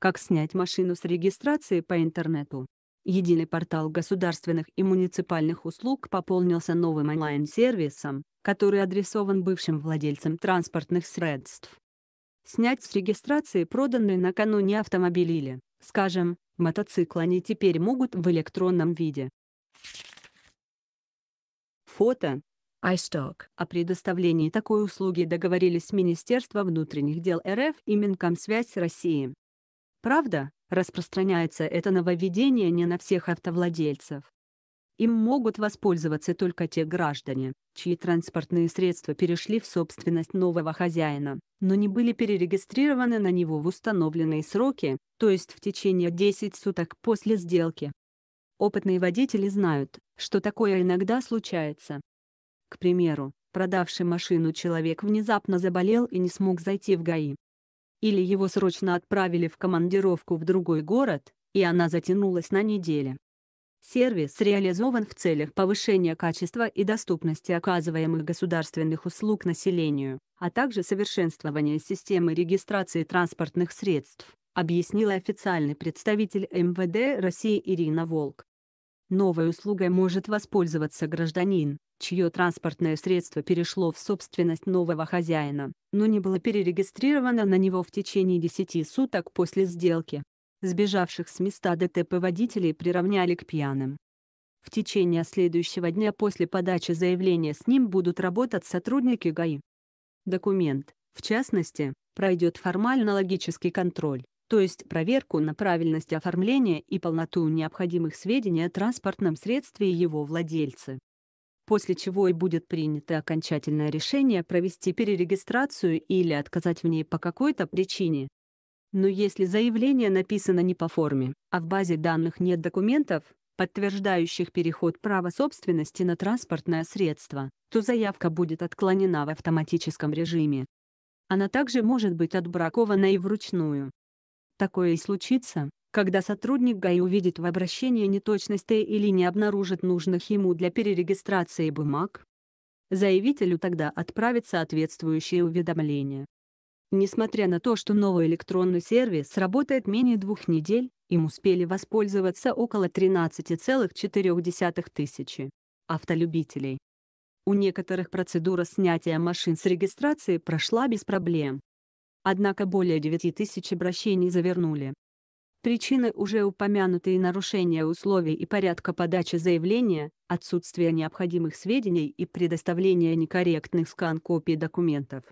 Как снять машину с регистрации по интернету? Единый портал государственных и муниципальных услуг пополнился новым онлайн-сервисом, который адресован бывшим владельцам транспортных средств. Снять с регистрации проданные накануне автомобили или, скажем, мотоцикл они теперь могут в электронном виде. Фото. iStock. О предоставлении такой услуги договорились Министерство внутренних дел РФ и Минкомсвязь России. Правда, распространяется это нововведение не на всех автовладельцев. Им могут воспользоваться только те граждане, чьи транспортные средства перешли в собственность нового хозяина, но не были перерегистрированы на него в установленные сроки, то есть в течение 10 суток после сделки. Опытные водители знают, что такое иногда случается. К примеру, продавший машину человек внезапно заболел и не смог зайти в ГАИ. Или его срочно отправили в командировку в другой город, и она затянулась на неделю. Сервис реализован в целях повышения качества и доступности оказываемых государственных услуг населению, а также совершенствования системы регистрации транспортных средств, объяснила официальный представитель МВД России Ирина Волк. Новой услугой может воспользоваться гражданин, чье транспортное средство перешло в собственность нового хозяина, но не было перерегистрировано на него в течение 10 суток после сделки. Сбежавших с места ДТП водителей приравняли к пьяным. В течение следующего дня после подачи заявления с ним будут работать сотрудники ГАИ. Документ, в частности, пройдет формально-логический контроль, то есть проверку на правильность оформления и полноту необходимых сведений о транспортном средстве и его владельце. После чего и будет принято окончательное решение провести перерегистрацию или отказать в ней по какой-то причине. Но если заявление написано не по форме, а в базе данных нет документов, подтверждающих переход права собственности на транспортное средство, то заявка будет отклонена в автоматическом режиме. Она также может быть отбракована и вручную. Такое и случится, когда сотрудник ГАИ увидит в обращении неточности или не обнаружит нужных ему для перерегистрации бумаг. Заявителю тогда отправят соответствующее уведомление. Несмотря на то, что новый электронный сервис работает менее 2 недель, им успели воспользоваться около 13,4 тысячи автолюбителей. У некоторых процедура снятия машин с регистрации прошла без проблем. Однако более 9 тысяч обращений завернули. Причины уже упомянутые: нарушения условий и порядка подачи заявления, отсутствие необходимых сведений и предоставление некорректных скан-копий документов.